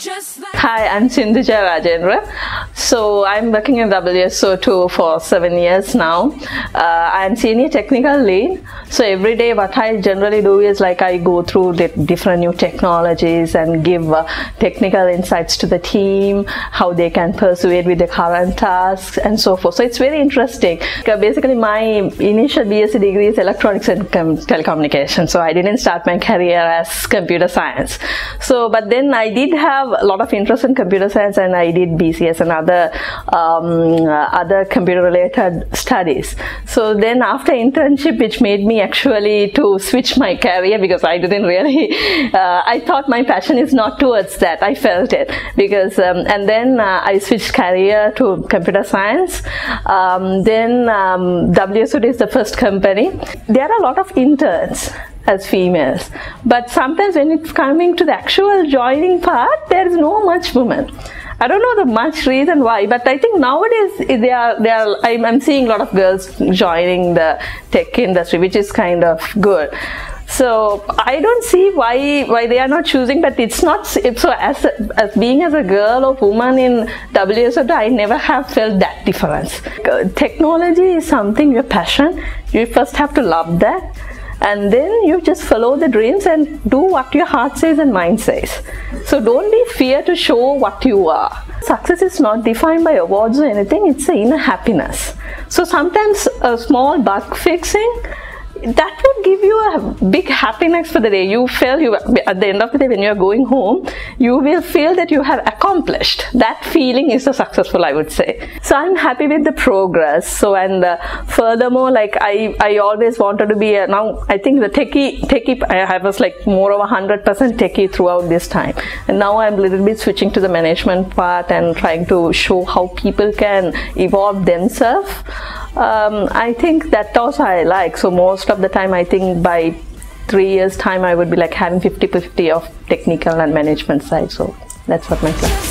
Hi, I'm Sinthuja Rajendran. So I'm working in WSO2 for 7 years now. I'm senior technical lead. So every day what I generally do is like I go through the different new technologies and give technical insights to the team, how they can persevere with the current tasks and so forth. So it's very interesting. Basically my initial B.Sc degree is electronics and telecommunication. So I didn't start my career as computer science. So but then I did have a lot of interest in computer science and I did BCS and other computer related studies. So then after internship, which made me actually to switch my career, because I didn't really, I thought my passion is not towards that, I felt it, because and then I switched career to computer science. WSO2 is the first company. There are a lot of interns as females, but sometimes when it's coming to the actual joining part, there is no much women. I don't know the much reason why, but I think nowadays I'm seeing a lot of girls joining the tech industry, which is kind of good. So I don't see why they are not choosing, but it's not so as being a girl or woman in WSO2, I never have felt that difference. Technology is something, your passion, you first have to love that, and then you just follow the dreams and do what your heart says and mind says. So don't be fear to show what you are. Success is not defined by awards or anything, it's an inner happiness. So sometimes a small bug fixing, that would give you a big happiness for the day. You feel at the end of the day when you are going home, you will feel that you have accomplished. That feeling is so successful, I would say. So I'm happy with the progress. So and furthermore, like I always wanted to be a, now I think the techie, I was like more of 100% techie throughout this time, and now I'm a little bit switching to the management part and trying to show how people can evolve themselves. I think that also I like. So most of the time, I think by 3 years time I would be like having 50/50 of technical and management side. So that's what my plan.